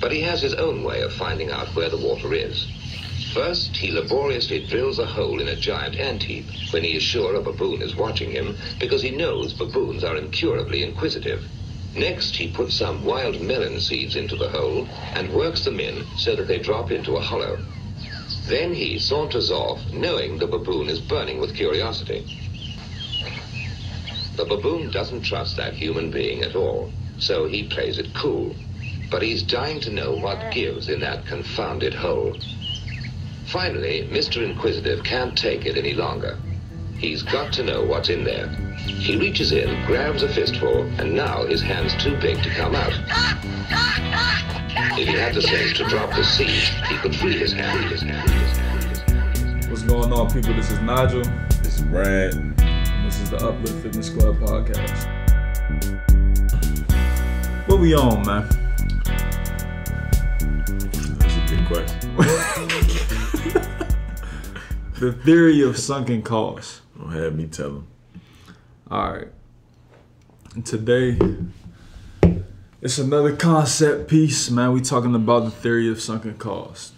But he has his own way of finding out where the water is. First, he laboriously drills a hole in a giant antheap when he is sure a baboon is watching him, because he knows baboons are incurably inquisitive. Next, he puts some wild melon seeds into the hole and works them in so that they drop into a hollow. Then he saunters off, knowing the baboon is burning with curiosity. The baboon doesn't trust that human being at all, so he plays it cool. But he's dying to know what gives in that confounded hole. Finally, Mr. Inquisitive can't take it any longer. He's got to know what's in there. He reaches in, grabs a fistful, and now his hand's too big to come out. If he had the sense to drop the seed, he could free his hand. What's going on, people? This is Nigel. This is Brad. And this is the Uplift Fitness Club Podcast. What we on, man? That's a good question. The theory of sunken costs. Don't have me tell them. All right. Today, it's another concept piece, man. We talking about the theory of sunken cost.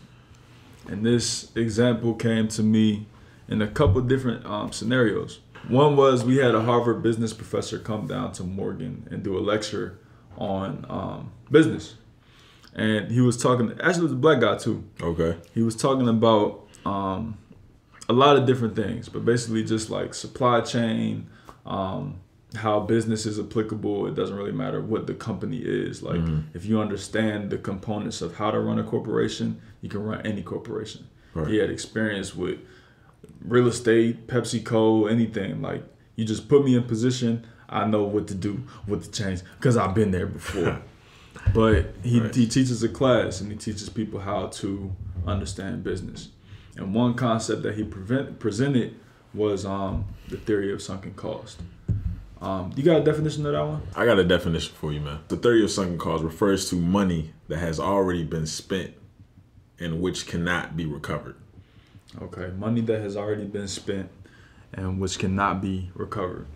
And this example came to me in a couple different scenarios. One was we had a Harvard business professor come down to Morgan and do a lecture on business. And he was talking, actually it was a black guy too. Okay. He was talking about a lot of different things, but basically just like supply chain, how business is applicable. It doesn't really matter what the company is. Like if you understand the components of how to run a corporation, you can run any corporation. Right. He had experience with real estate, PepsiCo, anything. Like you just put me in position, I know what to do, what to change, because I've been there before. But he teaches a class and he teaches people how to understand business. And one concept that he presented was the theory of sunken cost. You got a definition of that one? I got a definition for you, man. The theory of sunken cost refers to money that has already been spent and which cannot be recovered. Okay, money that has already been spent and which cannot be recovered.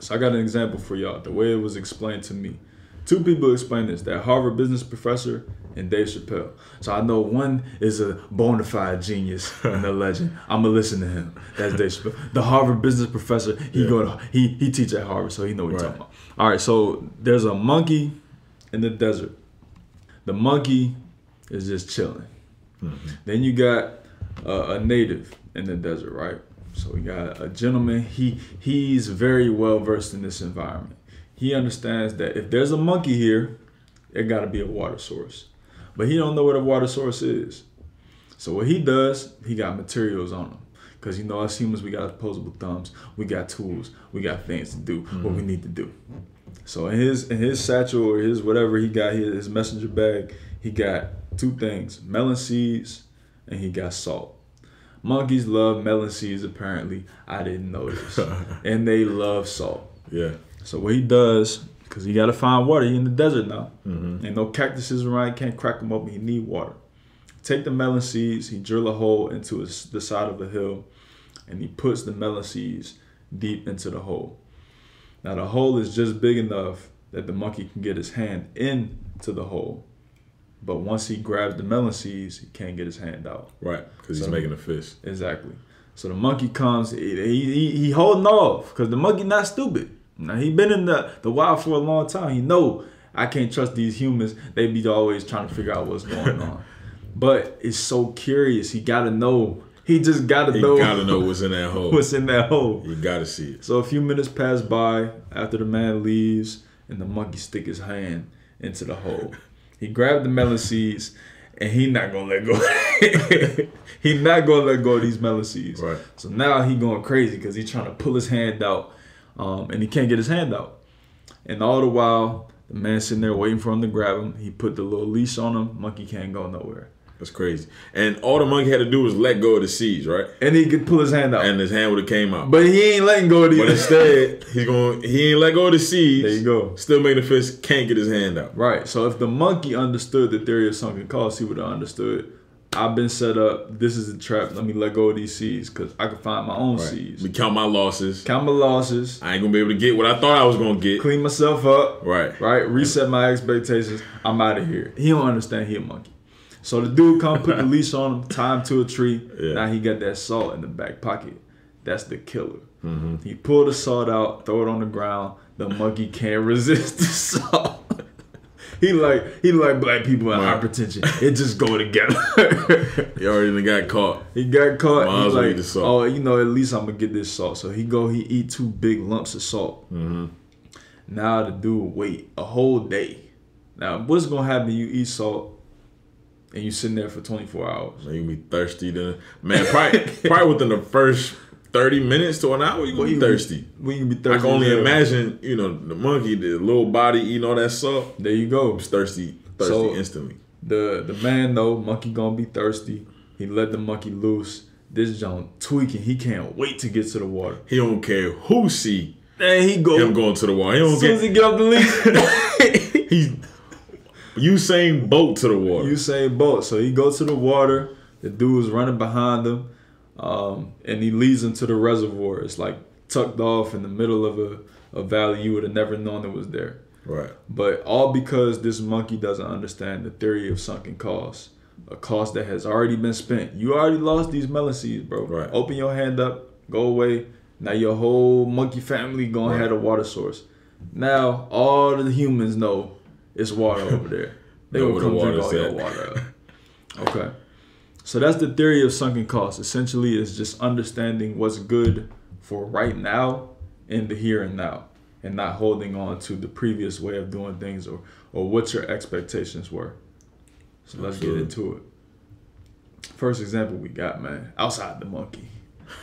So I got an example for y'all. The way it was explained to me, two people explained this, that Harvard business professor and Dave Chappelle. So I know one is a bona fide genius and a legend. I'm gonna listen to him. That's Dave Chappelle, the Harvard business professor. He teaches at Harvard, so he know what he's talking about. All right, so there's a monkey in the desert. The monkey is just chilling. Then you got a native in the desert, right? So we got a gentleman. He's very well versed in this environment. He understands that if there's a monkey here, it gotta be a water source. But he don't know what a water source is. So what he does, he got materials on him. Because you know, as humans, we got opposable thumbs, we got tools, we got things to do, what we need to do. So in his satchel or his whatever he got, his messenger bag, he got two things, melon seeds and he got salt. Monkeys love melon seeds apparently, I didn't know this. And they love salt. Yeah. So what he does, because he got to find water. He in the desert now. Ain't no cactuses around. Can't crack them open. He need water. Take the melon seeds. He drill a hole into the side of a hill. And he puts the melon seeds deep into the hole. Now the hole is just big enough that the monkey can get his hand into the hole. But once he grabs the melon seeds, he can't get his hand out. Right, because he's making a fist. Exactly. So the monkey comes. He holding off because the monkey not stupid. Now, he been in the wild for a long time. He know I can't trust these humans. They be always trying to figure out what's going on. But it's so curious. He got to know. He just got to know. He got to know what's in that hole. What's in that hole. You got to see it. So a few minutes pass by after the man leaves and the monkey stick his hand into the hole. He grabbed the melon seeds and he not going to let go. He not going to let go of these melon seeds. Right. So now he going crazy because he trying to pull his hand out. And he can't get his hand out. And all the while, the man sitting there waiting for him to grab him. He put the little leash on him. Monkey can't go nowhere. That's crazy. And all the monkey had to do was let go of the seeds, right? And he could pull his hand out. And his hand would have came out. But he ain't letting go of these. But instead, he ain't let go of the seeds. There you go. Still making the fist, can't get his hand out. Right. So if the monkey understood the theory of sunken cost, he would have understood I've been set up. This is a trap. Let me let go of these seeds because I can find my own seeds. Let me count my losses. I ain't going to be able to get what I thought I was going to get. Clean myself up. Right. Reset my expectations. I'm out of here. He don't understand. He a monkey. So the dude come put the leash on him, tie him to a tree. Yeah. Now he got that saw in the back pocket. That's the killer. Mm-hmm. He pulled the saw out, throw it on the ground. The monkey can't resist the saw. He like black people and hypertension. It just go together. He already got caught. He's like, salt. Oh, you know, at least I'm gonna get this salt. So he eat 2 big lumps of salt. Mm-hmm. Now the dude wait a whole day. Now what's gonna happen? You eat salt and you sitting there for 24 hours. Man, you be thirsty then. Man, probably within the first 30 minutes to an hour, you're going to be thirsty. When you be thirsty. I can only imagine, you know, the monkey, the little body eating all that salt. There you go. He's thirsty so instantly. The man, though, monkey going to be thirsty. He let the monkey loose. This John tweaking. He can't wait to get to the water. He don't care who see him going to the water. He don't as soon as he get off the leash. Usain Bolt to the water. So he goes to the water. The dude is running behind him. And he leads him to the reservoir. It's like tucked off in the middle of a valley you would have never known it was there. Right. But all because this monkey doesn't understand the theory of sunken costs, a cost that has already been spent. You already lost these melon seeds, bro. Right. Open your hand up, go away. Now your whole monkey family gonna have a water source. Now all the humans know it's water over there. They will come drink all your water up. Okay. So that's the theory of sunken costs. Essentially, it's just understanding what's good for right now in the here and now and not holding on to the previous way of doing things or what your expectations were. So let's get into it. First example we got, man, outside the monkey.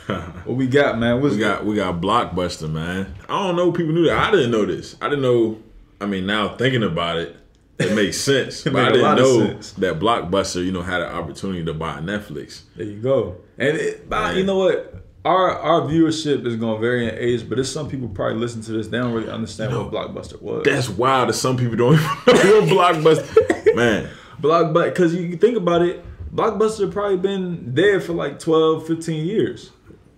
What we got, man? We got Blockbuster, man. I don't know if people knew that. I didn't know this. I didn't know. I mean, now thinking about it, it makes sense, but I didn't know that Blockbuster, you know, had an opportunity to buy Netflix. There you go. And you know what? Our viewership is going to vary in age, but there's some people probably listen to this. They don't really understand what Blockbuster was. That's wild that some people don't even know what Blockbuster. Man. Blockbuster, because you think about it, Blockbuster probably been dead for like 12, 15 years.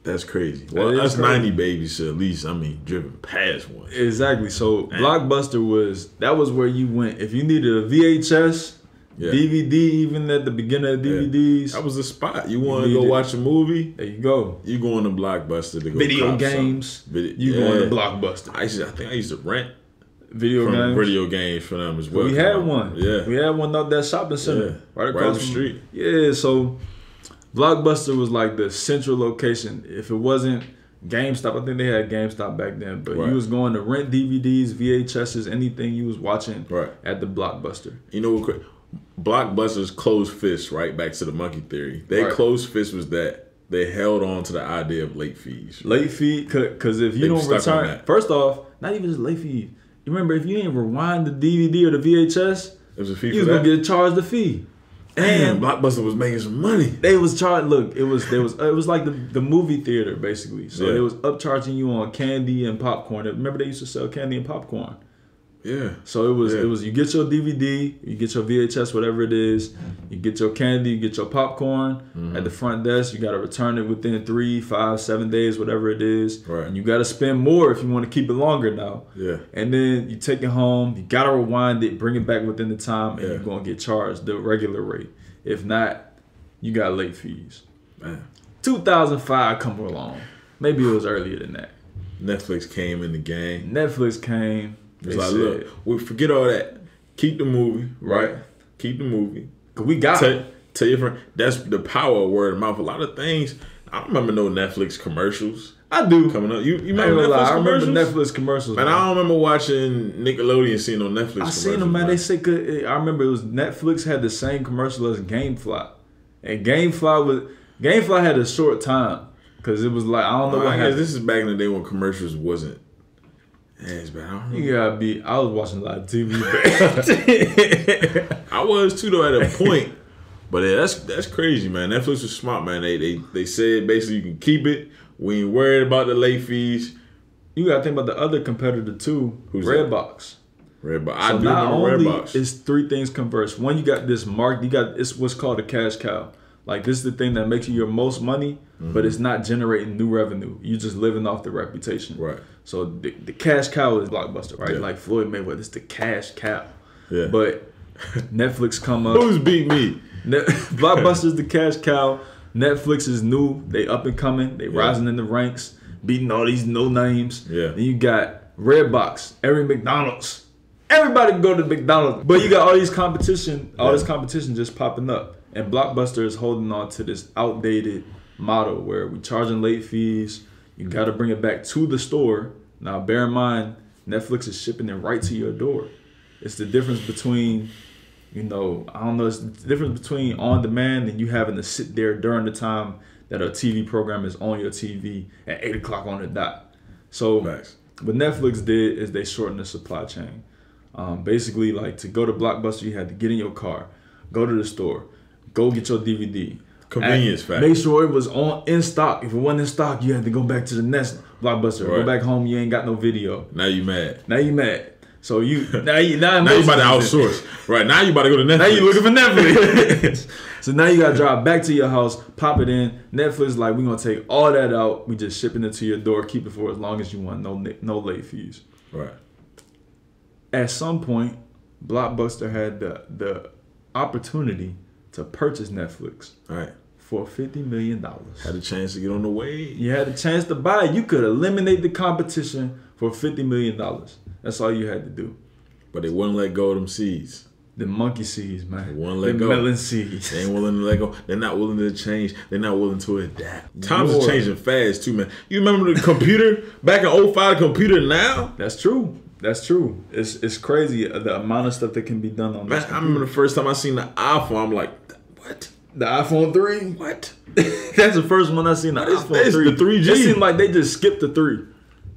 That's crazy. Well, that's 90 babies, so at least, I mean, driven past one. Exactly. So Blockbuster was where you went. If you needed a VHS, DVD, even at the beginning of DVDs. That was the spot. You want to go watch a movie? There you go. You going to Blockbuster to go video games. Going to Blockbuster. I think I used to rent video games for them as well. We had one. Yeah. We had one out that shopping center. Yeah. Right across the street. Yeah, so Blockbuster was like the central location. If it wasn't GameStop, I think they had GameStop back then, but you was going to rent DVDs, VHSs, anything you was watching at the Blockbuster. You know what? Blockbuster's closed fist, right? Back to the monkey theory. Their closed fist was that they held on to the idea of late fees. Late fee, because if you don't return, first off, not even just late fee. You remember, if you didn't rewind the DVD or the VHS, you was going to get charged a fee. And Blockbuster was making some money. They was charged. Look, it was like the movie theater basically. So they was upcharging you on candy and popcorn. Remember they used to sell candy and popcorn. Yeah. So it was you get your DVD, you get your VHS, whatever it is, you get your candy, you get your popcorn at the front desk. You got to return it within 3, 5, 7 days, whatever it is. Right. And you got to spend more if you want to keep it longer now. Yeah. And then you take it home. You got to rewind it, bring it back within the time, and you're going to get charged the regular rate. If not, you got late fees. Man. 2005 come along. Maybe it was earlier than that. Netflix came in the game. It's like, look, we forget all that. Keep the movie, right? Keep the movie. Cause we got it. Tell your friend. That's the power of word of mouth. A lot of things. I don't remember no Netflix commercials. I do. Coming up, you remember Netflix commercials? I remember Netflix commercials. Man, I don't remember watching Nickelodeon seeing no Netflix commercials. I seen them, man. They said, I remember it was Netflix had the same commercial as Gamefly, and Gamefly had a short time because it was like I don't know. I guess this is back in the day when commercials wasn't. You gotta be. I was watching a lot of TV. I was too though at a point, but yeah, that's crazy, man. Netflix was smart, man. They said basically you can keep it. We ain't worried about the late fees. You gotta think about the other competitor too. Who's Redbox? Redbox. I do remember Redbox. It's 3 things converse. One, you got this mark. You got it's what's called a cash cow. Like, this is the thing that makes you your most money, but it's not generating new revenue. You're just living off the reputation. Right. So the cash cow is Blockbuster, right? Yeah. Like Floyd Mayweather, it's the cash cow. Yeah. But Netflix come up. Who's beat me? Blockbuster's the cash cow. Netflix is new. They up and coming. They rising in the ranks, beating all these no names. Yeah. Then you got Redbox, every McDonald's. Everybody can go to McDonald's, but you got all these competition, all this competition just popping up. And Blockbuster is holding on to this outdated model where we charging late fees. You got to bring it back to the store. Now, bear in mind, Netflix is shipping it right to your door. It's the difference between, you know, I don't know, it's the difference between on demand and you having to sit there during the time that a TV program is on your TV at 8 o'clock on the dot. So what Netflix did is they shortened the supply chain. Basically, like, to go to Blockbuster, you had to get in your car, go to the store, go get your DVD. Convenience factor. Make sure it was in stock. If it wasn't in stock, you had to go back to the next Blockbuster. Right. Go back home. You ain't got no video. Now you mad. Now you mad. So now you about to outsource. Right. Now you about to go to Netflix. Now you looking for Netflix. So now you got to drive back to your house, pop it in. Netflix, like, we're going to take all that out. We just shipping it to your door. Keep it for as long as you want. No late fees. Right. At some point, Blockbuster had the opportunity to purchase Netflix for $50 million. Had a chance to get on the wave. You had a chance to buy it. You could eliminate the competition for $50 million. That's all you had to do. But they wouldn't let go of them seeds. The monkey seeds, man. They wouldn't let go. The melon seeds. They ain't willing to let go. They're not willing to change. They're not willing to adapt. Times are changing fast, too, man. You remember the computer? Back in 05, computer now? That's true. That's true. It's crazy the amount of stuff that can be done on this. I remember the first time I seen the iPhone, I'm like, what? The iPhone 3? What? That's the first one I seen, the iPhone 3. The 3G. It seemed like they just skipped the 3.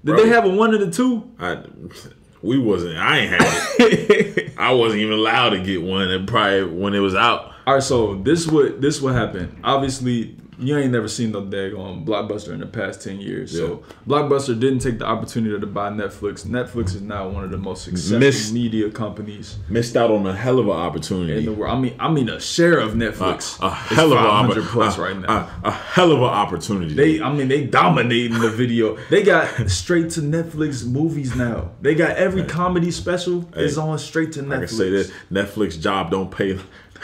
Did they have a 1 or the 2? I ain't had it. I wasn't even allowed to get one and probably when it was out. All right, so this would happen. Obviously, you ain't never seen no daggone on Blockbuster in the past 10 years. Yeah. So Blockbuster didn't take the opportunity to buy Netflix. Netflix is now one of the most successful media companies. Missed out on a hell of an opportunity. In the world. I mean, a share of Netflix. A hell of an opportunity plus right now. A hell of an opportunity. They dominating the video. They got straight to Netflix movies now. They got every comedy special is on straight to Netflix. I can say this: Netflix job don't pay.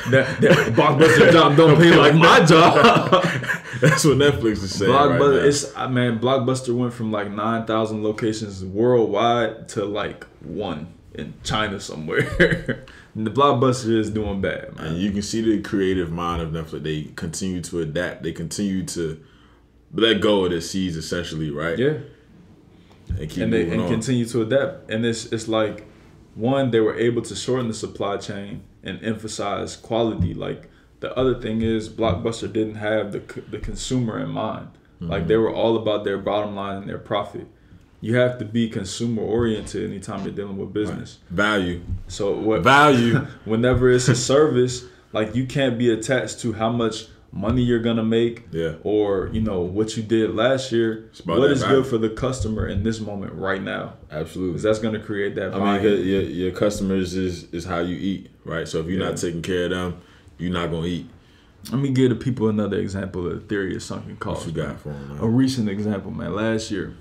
That Blockbuster job don't pay like my job. That's what Netflix is saying. Blockbuster, right now. Blockbuster went from like 9,000 locations worldwide to like 1 in China somewhere. The Blockbuster is doing bad, man. And you can see the creative mind of Netflix. They continue to adapt. They continue to let go of their seeds, essentially, right? Yeah. And continue to adapt. And it's like, one, they were able to shorten the supply chain and emphasize quality. Like, the other thing is Blockbuster didn't have the consumer in mind. Like, they were all about their bottom line and their profit. You have to be consumer oriented anytime you're dealing with business. Right. Value. So what value? Whenever it's a service, like, you can't be attached to how much money you're gonna make, or, you know, what you did last year. What is good for the customer in this moment right now? Absolutely, because that's gonna create that value. I mean, your customers is how you eat, right? So if you're not taking care of them, you're not gonna eat. Let me give the people another example of the theory of sunken cost. What you got for them, man? A recent example, man. Last year,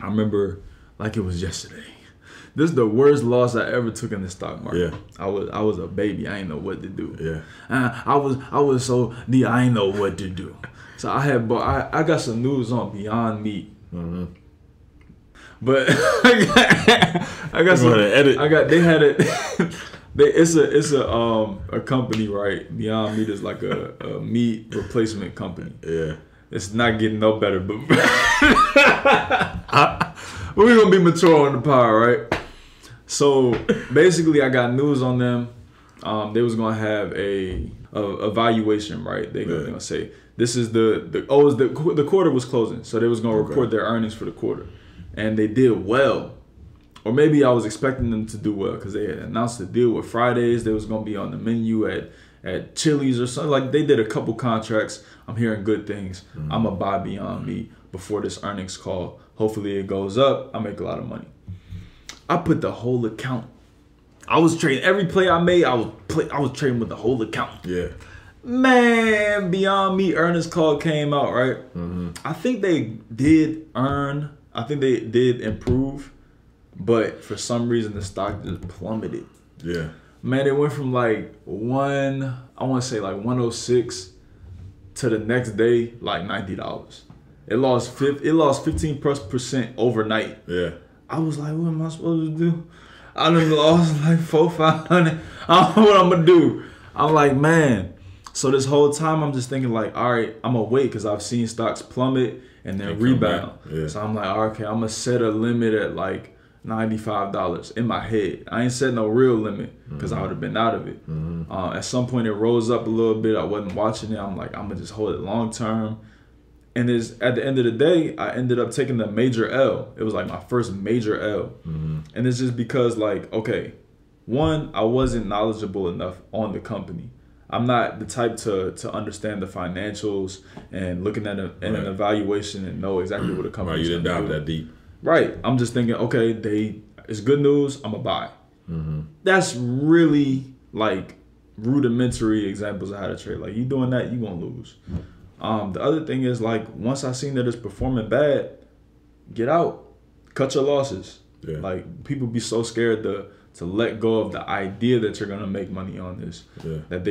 I remember like it was yesterday. This is the worst loss I ever took in the stock market. Yeah. I was a baby. I ain't know what to do. Yeah. I was so the I ain't know what to do. So I got some news on Beyond Meat. But it's a company, right? Beyond Meat is like a meat replacement company. Yeah. It's not getting no better, but we're gonna be mature on the pod, right? So basically, I got news on them. They was gonna have a evaluation, right? They gonna say this is the quarter was closing, so they was gonna report their earnings for the quarter, and they did well, or maybe I was expecting them to do well because they had announced the deal with Fridays. They was gonna be on the menu at Chili's or something. Like, they did a couple contracts. I'm hearing good things. I'm gonna buy Beyond Me before this earnings call. Hopefully it goes up. I make a lot of money. I put the whole account. I was trading every play I made. I was trading with the whole account. Yeah. Man, Beyond Meat earnings call came out, right? Mm-hmm. I think they did earn. I think they did improve, but for some reason the stock just plummeted. Yeah. Man, it went from like I want to say like 106 to the next day like $90. It lost 15%+ overnight. Yeah. I was like, what am I supposed to do? I done lost like 400-500. I don't know what I'm gonna do. I'm like, man. So this whole time I'm just thinking like, all right, I'm gonna wait because I've seen stocks plummet and then rebound. Yeah. So I'm like, okay, I'm gonna set a limit at like $95 in my head. I ain't set no real limit because I would have been out of it. Mm-hmm. At some point it rose up a little bit. I wasn't watching it. I'm like, I'm gonna just hold it long term. And at the end of the day, I ended up taking the major L. It was like my first major L. Mm-hmm. And it's just because like, okay, one, I wasn't knowledgeable enough on the company. I'm not the type to understand the financials and looking at an evaluation and know exactly what a company's going to do. Right, you didn't dive that deep. Right. I'm just thinking, okay, it's good news, I'm going to buy. Mm-hmm. That's really like rudimentary examples of how to trade. Like you doing that, you're going to lose. The other thing is like once I seen that it's performing bad, get out. Cut your losses. Yeah. Like people be so scared to let go of the idea that you're gonna make money on this. Yeah. That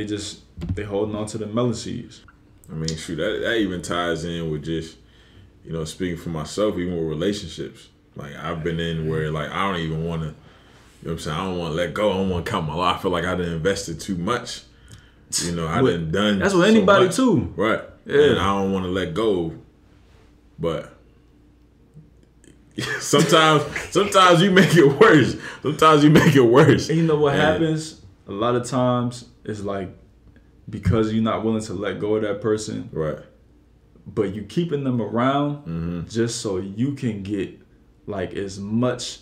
they holding on to the melon seeds. I mean, shoot, that even ties in with just, you know, speaking for myself, even with relationships. Like I've been in where like I don't even wanna, you know what I'm saying, I don't wanna let go, I don't wanna count my life. I feel like I done invested too much. You know, I done done that's what so anybody much. Too. Right. Yeah. And I don't wanna let go. But sometimes you make it worse. Sometimes you make it worse. And you know what happens? A lot of times it's like because you're not willing to let go of that person, right? But you keeping them around just so you can get like as much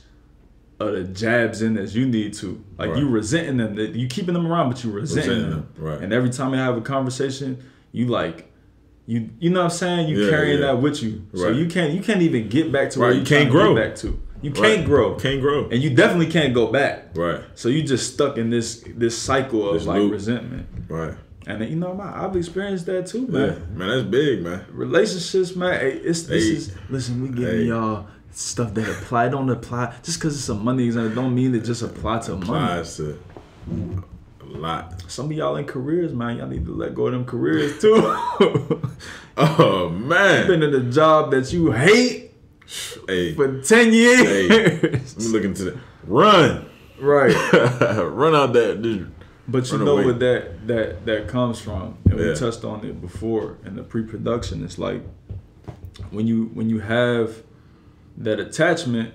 of the jabs in as you need to. Like you resenting them. You keeping them around, but you resenting them. Right. And every time you have a conversation, you like. You know what I'm saying? You carrying that with you. Right. So you can't even get back to where you can't grow. Get back to. You can't grow. Can't grow. And you definitely can't go back. Right. So you just stuck in this cycle of like loop. Resentment. Right. And then, you know, I've experienced that too, man. Yeah. Man, that's big, man. Relationships, man. Listen, we giving y'all stuff that apply, don't apply. Just because it's a money example don't mean it just apply to money. Applies to lot. Some of y'all in careers, man, y'all need to let go of them careers too. Oh man, you've been in a job that you hate for 10 years. I'm looking to the run, right? Run out that, dude. But you know away. What that comes from, and we touched on it before in the pre-production. It's like when you have that attachment.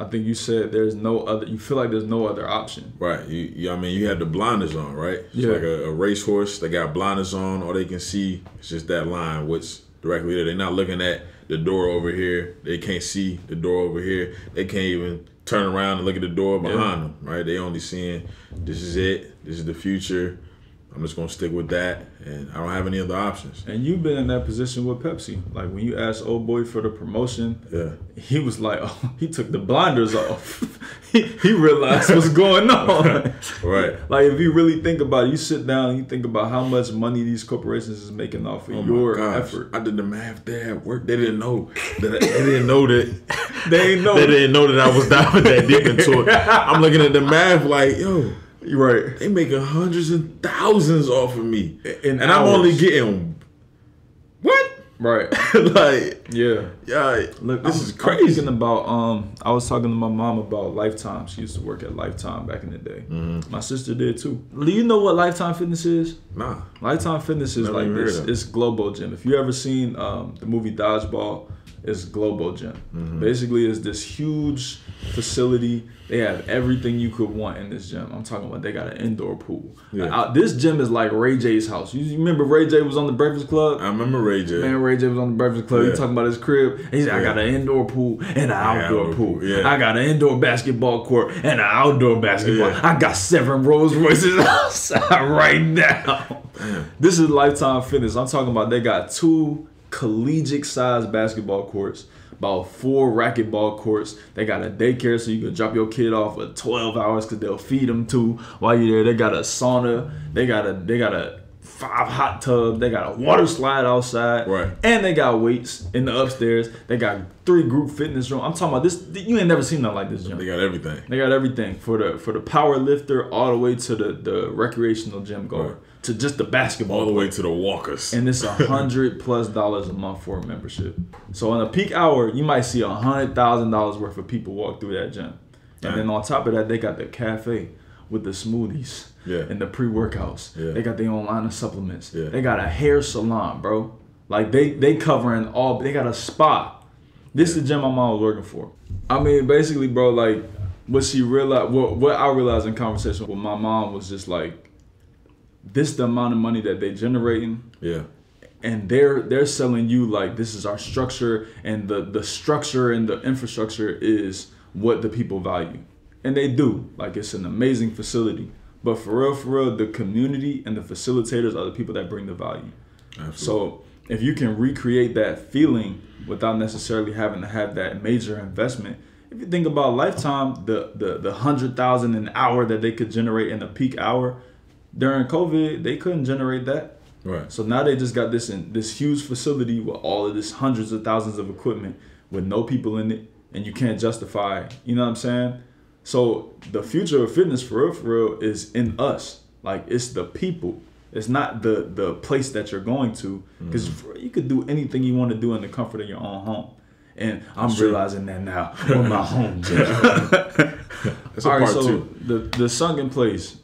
I think you said you feel like there's no other option. Right. I mean, you have the blinders on, right? It's like a racehorse. They got blinders on. All they can see is just that line, what's directly there. They're not looking at the door over here. They can't see the door over here. They can't even turn around and look at the door behind them, right? They only seeing, this is it. This is the future. I'm just going to stick with that, and I don't have any other options. And you've been in that position with Pepsi. Like, when you asked old boy for the promotion, he was like, oh, he took the blinders off. he realized what's going on. Right. Like, if you really think about it, you sit down and you think about how much money these corporations is making off of your effort. I did the math there at work. They didn't know that. They didn't know that I was diving that deep into it. I'm looking at the math like, yo. Right, they making hundreds and thousands off of me, and I'm only getting what? Right, like look, this is crazy. I'm thinking about I was talking to my mom about Lifetime. She used to work at Lifetime back in the day. Mm-hmm. My sister did too. Do you know what Lifetime Fitness is? Nah, Lifetime Fitness is like this. It's Globo Gym. If you ever seen the movie Dodgeball. It's Globo Gym. Mm-hmm. Basically, it's this huge facility. They have everything you could want in this gym. I'm talking about they got an indoor pool. Yeah. This gym is like Ray J's house. You remember Ray J was on the Breakfast Club? I remember Ray J. Man, Ray J was on the Breakfast Club. Yeah. He talking about his crib. He's like, I got an indoor pool and an outdoor pool. Yeah. I got an indoor basketball court and an outdoor basketball. Yeah. I got 7 Rolls Royces outside right now. Damn. This is Lifetime Fitness. I'm talking about they got 2 collegiate-sized basketball courts, about 4 racquetball courts. They got a daycare so you can drop your kid off for 12 hours because they'll feed them too while you're there. They got a sauna. They got a five hot tubs. They got a water slide outside. Right. And they got weights in the upstairs. They got 3 group fitness rooms. I'm talking about this. You ain't never seen nothing like this gym. They got everything. They got everything. For the power lifter all the way to the recreational gym goer. Right. To just the basketball. All the way to the walkers. And it's $100+ a month for a membership. So in a peak hour, you might see $100,000 worth of people walk through that gym. And then on top of that, they got the cafe with the smoothies and the pre-workouts. Yeah. They got their own line of supplements. Yeah. They got a hair salon, bro. Like they covering all, they got a spa. This is the gym I'm always working for. I mean, basically, bro, like what she realized, what I realized in conversation with my mom was just like, this the amount of money that they generating. Yeah. And they're selling you like, this is our structure, and the structure and the infrastructure is what the people value. And they do. Like, it's an amazing facility. But for real, the community and the facilitators are the people that bring the value. Absolutely. So if you can recreate that feeling without necessarily having to have that major investment, if you think about Lifetime, the 100,000 an hour that they could generate in the peak hour, during COVID, they couldn't generate that. Right. So now they just got this huge facility with all of this hundreds of thousands of equipment with no people in it, and you can't justify, you know what I'm saying? So the future of fitness, for real, is in us. Like, it's the people. It's not the place that you're going to. Because you could do anything you want to do in the comfort of your own home. And I'm realizing that now with my home gym. That's all right, so the sunken place.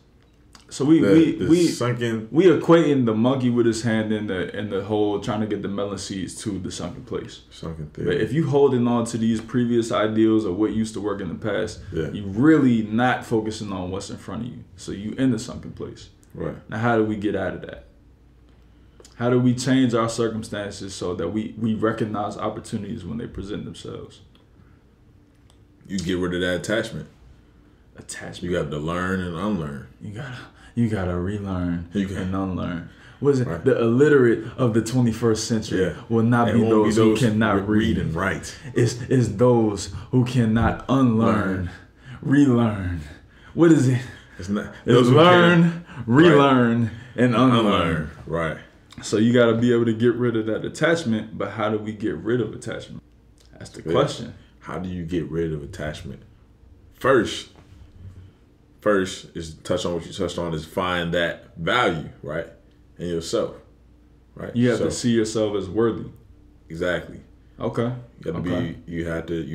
So we equating the monkey with his hand in the whole trying to get the melon seeds to the sunken place. Sunken thing. But if you holding on to these previous ideals of what used to work in the past, you're really not focusing on what's in front of you. So you in the sunken place. Right. Now, how do we get out of that? How do we change our circumstances so that we recognize opportunities when they present themselves? You get rid of that attachment. Attachment. You got to learn and unlearn. You gotta relearn and unlearn. What is it? Right. The illiterate of the 21st century will not be those who cannot read and write. It's those who cannot unlearn, relearn. What is it? It's not. It's learn, relearn, and unlearn. Right. So you gotta be able to get rid of that attachment. But how do we get rid of attachment? That's the question. How do you get rid of attachment? First is touch on what you touched on, is find that value, right, in yourself, right? You have to see yourself as worthy. Exactly. Okay. You have to be. You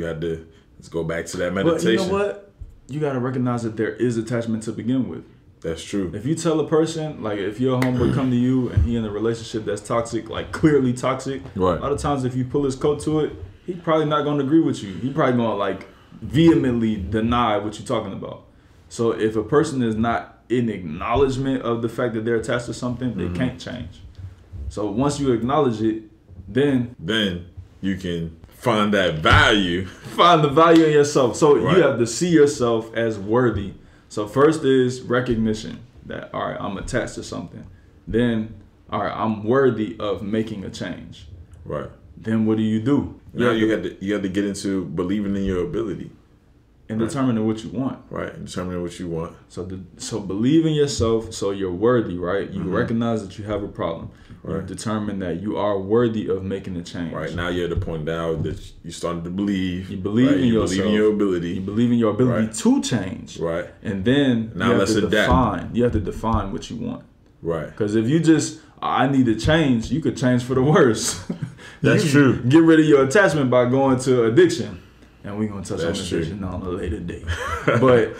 have to. Let's go back to that meditation. But you know what? You got to recognize that there is attachment to begin with. That's true. If you tell a person, like if your homeboy come to you and he in a relationship that's toxic, like clearly toxic, right? A lot of times if you pull his coat to it, he probably not going to agree with you. He probably going to like vehemently deny what you're talking about. So if a person is not in acknowledgement of the fact that they're attached to something, they can't change. So once you acknowledge it, then you can find that value. Find the value in yourself. So you have to see yourself as worthy. So first is recognition that, all right, I'm attached to something. Then, all right, I'm worthy of making a change. Right. Then what do you do? Yeah, you have to get into believing in your ability. And determining what you want. Right, and determining what you want. So believe in yourself, so you're worthy, right? You recognize that you have a problem. Right. You determine that you are worthy of making a change. Right, now you're at the point now that you're starting to believe. You believe in yourself. You believe in your ability. You believe in your ability to change. Right. And then now you have to define what you want. Right. Because if you just, I need to change, you could change for the worse. That's true. Get rid of your attachment by going to addiction. And we're gonna touch on addiction on a later date, but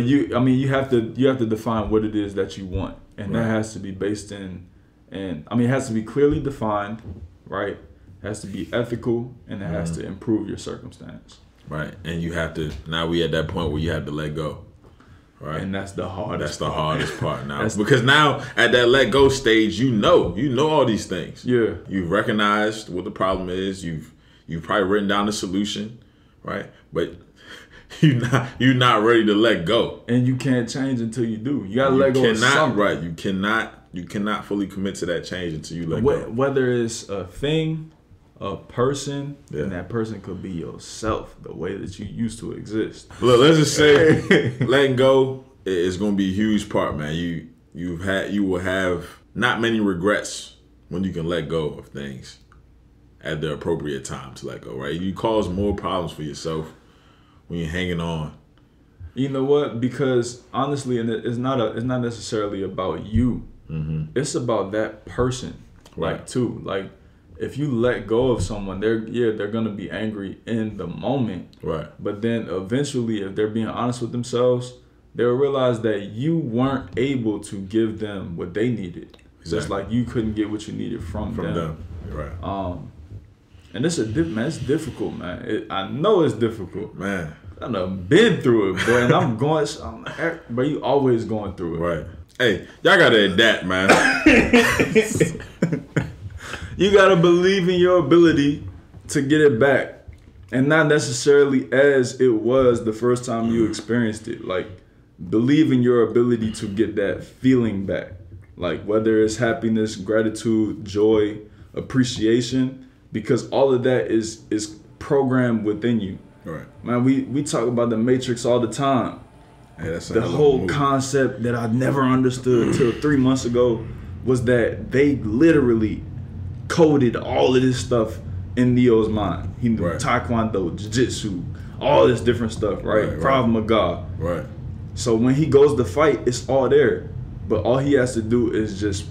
you have to define what it is that you want, and that has to be based in, and I mean it has to be clearly defined, right? It has to be ethical, and it has to improve your circumstance, right? And you have to, now we at that point where you have to let go, right? And that's the hardest. That's the hardest part now, because now at that let go stage, you know all these things. Yeah, you've recognized what the problem is. You've probably written down the solution. Right, but you're not ready to let go, and you can't change until you do. You gotta let go of something. Right, you cannot fully commit to that change until you let go. Whether it's a thing, a person, and that person could be yourself, the way that you used to exist. Look, let's just say letting go is gonna be a huge part, man. You You will have not many regrets when you can let go of things at the appropriate time to let go, right? You cause more problems for yourself when you're hanging on. You know what? Because honestly, and it's not necessarily about you. Mm-hmm. It's about that person, right? Like, too. Like, if you let go of someone, they're gonna be angry in the moment, right? But then eventually, if they're being honest with themselves, they'll realize that you weren't able to give them what they needed. Exactly. Just like you couldn't get what you needed from them. Right. And it's difficult, man. I know it's difficult, man. I done been through it, boy, and but you always going through it. Right. Hey, y'all gotta adapt, man. You gotta believe in your ability to get it back, and not necessarily as it was the first time you experienced it. Like, believe in your ability to get that feeling back. Like, whether it's happiness, gratitude, joy, appreciation, because all of that is programmed within you. Right. Man, we talk about the Matrix all the time. Hey, that's the whole concept that I never understood till 3 months ago was that they literally coded all of this stuff in Neo's mind. He knew Taekwondo, Jiu-Jitsu, all this different stuff, right? Krav Maga. Right. So when he goes to fight, it's all there. But all he has to do is just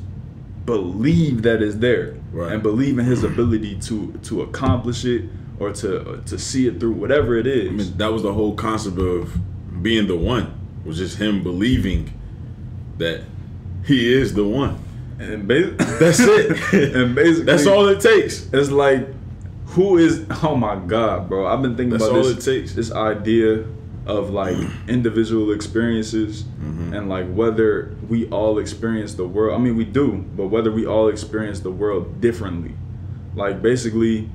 believe that it's there, right, and believe in his ability to accomplish it, or to see it through, whatever it is. I mean, that was the whole concept of being the one, was just him believing that he is the one. And that's it. And basically, that's all it takes. It's like, who is, oh my God, bro. I've been thinking about this idea of like individual experiences, mm-hmm, and like whether we all experience the world. I mean, we do, but whether we all experience the world differently. Like, basically,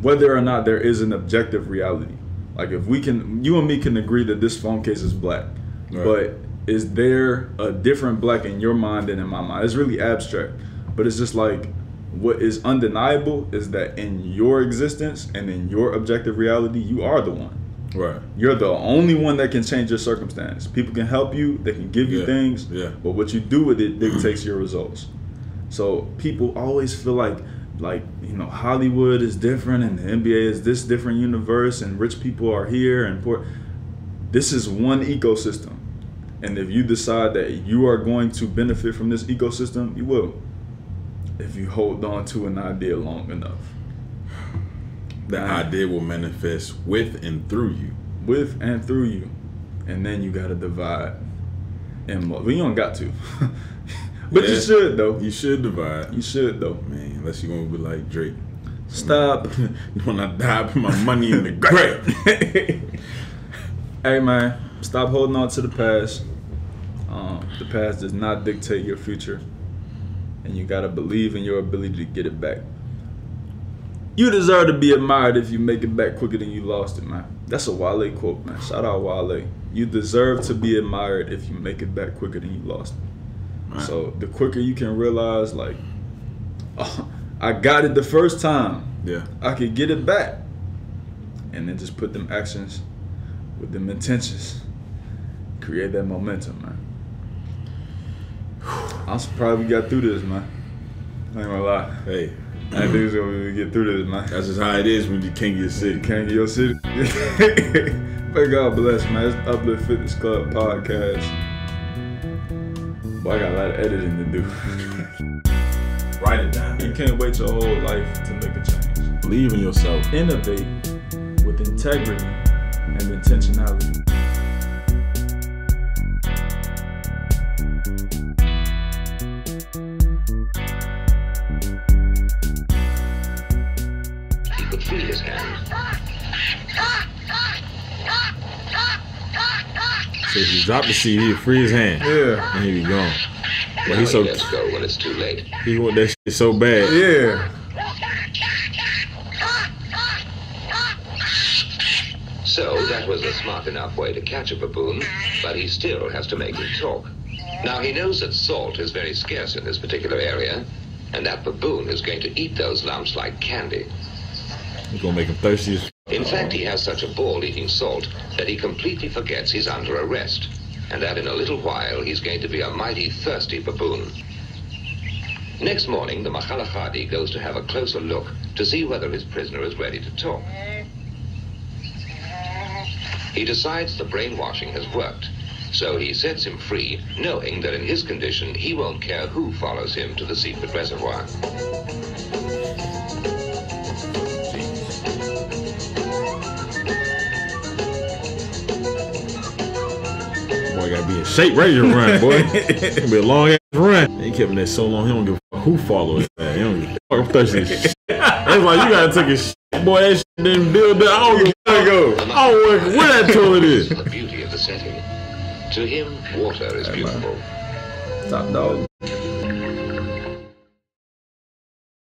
whether or not there is an objective reality. Like, if we can, you and me can agree that this phone case is black, right, but is there a different black in your mind than in my mind? It's really abstract, but it's just like, what is undeniable is that in your existence and in your objective reality, you are the one. Right. You're the only one that can change your circumstance. People can help you, they can give you things, but what you do with it dictates your results. So people always feel like, you know, Hollywood is different and the NBA is this different universe and rich people are here and poor. This is one ecosystem. And if you decide that you are going to benefit from this ecosystem, you will. If you hold on to an idea long enough. The idea will manifest with and through you. With and through you. And then you got to divide. And you don't got to. But you should, though. You should divide. You should, though. Man, unless you're going to be like Drake. Stop. When I die, I put my money in the grave. Hey, man, stop holding on to the past. The past does not dictate your future. And you got to believe in your ability to get it back. You deserve to be admired if you make it back quicker than you lost it, man. That's a Wale quote, man. Shout out Wale. You deserve to be admired if you make it back quicker than you lost it. Right. So the quicker you can realize, like, oh, I got it the first time. Yeah, I could get it back. And then just put them actions with them intentions. Create that momentum, man. I'm surprised we got through this, man. I ain't gonna lie. Hey, I think it's gonna get through this, man. That's just how it is when you can't get your city. Can't get your city. But God bless, man. It's Uplift Fitness Club Podcast. I got a lot of editing to do. Write it down. You can't wait your whole life to make a change. Believe in yourself. Innovate with integrity and intentionality. So if you drop the CD, he'll free his hand. Yeah. And he'll be gone. But well, he's so, he lets go when it's too late. He want that shit so bad. Yeah. So that was a smart enough way to catch a baboon, but he still has to make him talk. Now he knows that salt is very scarce in this particular area, and that baboon is going to eat those lumps like candy. He's gonna make him thirsty as. In fact, he has such a ball eating salt that he completely forgets he's under arrest. and that in a little while he's going to be a mighty thirsty baboon. Next morning, the Mahalachadi goes to have a closer look to see whether his prisoner is ready to talk. He decides the brainwashing has worked, so he sets him free, knowing that in his condition he won't care who follows him to the secret reservoir. I gotta be in shape, ready to run, boy. It'll be a long ass run. They kept him there so long, he don't give a fuck who follows that. He don't give a fuck. I'm thirsty as shit. That's why you gotta take a shit, boy. That shit didn't build up. I don't give a fuck. I don't work where that toilet is. The beauty of the setting. To him, water is beautiful. Top dog.